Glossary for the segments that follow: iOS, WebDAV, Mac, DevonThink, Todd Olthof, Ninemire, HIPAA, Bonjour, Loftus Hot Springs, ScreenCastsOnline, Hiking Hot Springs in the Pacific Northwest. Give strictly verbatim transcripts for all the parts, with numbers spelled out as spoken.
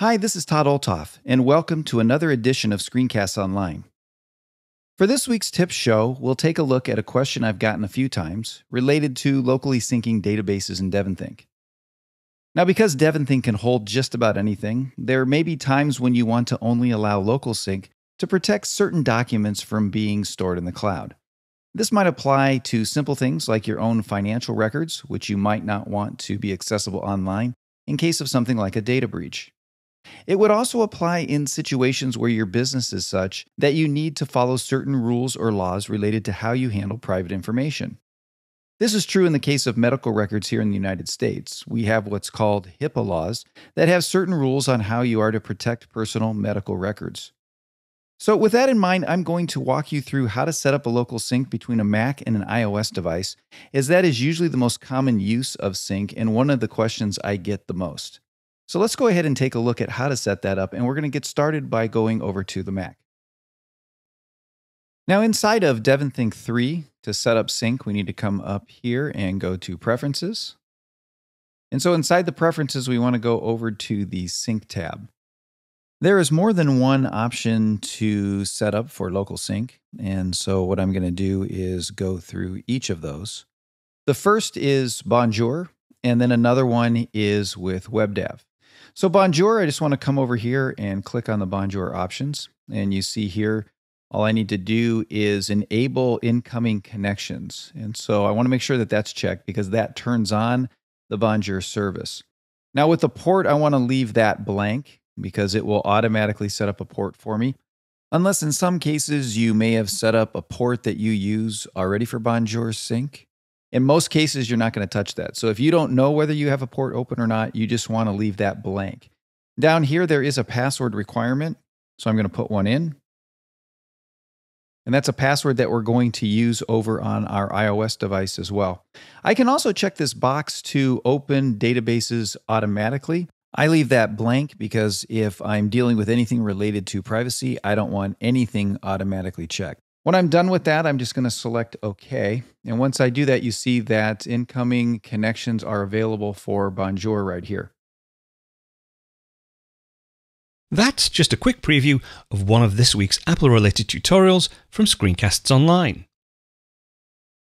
Hi, this is Todd Olthof, and welcome to another edition of Screencasts Online. For this week's tips show, we'll take a look at a question I've gotten a few times related to locally syncing databases in DevonThink. Now, because DevonThink can hold just about anything, there may be times when you want to only allow local sync to protect certain documents from being stored in the cloud. This might apply to simple things like your own financial records, which you might not want to be accessible online in case of something like a data breach. It would also apply in situations where your business is such that you need to follow certain rules or laws related to how you handle private information. This is true in the case of medical records here in the United States. We have what's called HIPAA laws that have certain rules on how you are to protect personal medical records. So with that in mind, I'm going to walk you through how to set up a local sync between a Mac and an iOS device, as that is usually the most common use of sync and one of the questions I get the most. So let's go ahead and take a look at how to set that up, and we're going to get started by going over to the Mac. Now inside of DevonThink three, to set up sync, we need to come up here and go to Preferences. And so inside the Preferences, we want to go over to the Sync tab. There is more than one option to set up for local sync, and so what I'm going to do is go through each of those. The first is Bonjour, and then another one is with WebDAV. So Bonjour, I just want to come over here and click on the Bonjour options. And you see here, all I need to do is enable incoming connections. And so I want to make sure that that's checked because that turns on the Bonjour service. Now with the port, I want to leave that blank because it will automatically set up a port for me. Unless in some cases you may have set up a port that you use already for Bonjour sync. In most cases, you're not going to touch that. So if you don't know whether you have a port open or not, you just want to leave that blank. Down here, there is a password requirement. So I'm going to put one in. And that's a password that we're going to use over on our iOS device as well. I can also check this box to open databases automatically. I leave that blank because if I'm dealing with anything related to privacy, I don't want anything automatically checked. When I'm done with that, I'm just going to select OK. And once I do that, you see that incoming connections are available for Bonjour right here. That's just a quick preview of one of this week's Apple-related tutorials from Screencasts Online.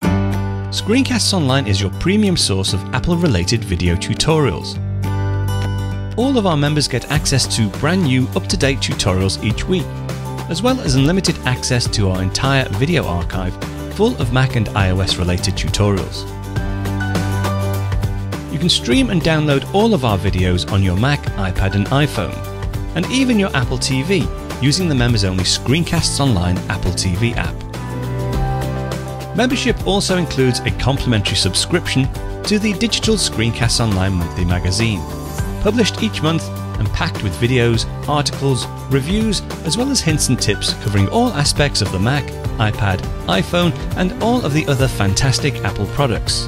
Screencasts Online is your premium source of Apple-related video tutorials. All of our members get access to brand new, up-to-date tutorials each week, as well as unlimited access to our entire video archive full of Mac and iOS related tutorials. You can stream and download all of our videos on your Mac, iPad and iPhone, and even your Apple T V using the members only Screencasts Online Apple T V app. Membership also includes a complimentary subscription to the digital Screencasts Online monthly magazine, published each month and packed with videos, articles, reviews, as well as hints and tips covering all aspects of the Mac, iPad, iPhone, and all of the other fantastic Apple products.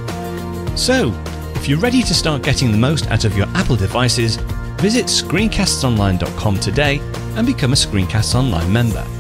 So, if you're ready to start getting the most out of your Apple devices, visit screencasts online dot com today and become a Screencasts Online member.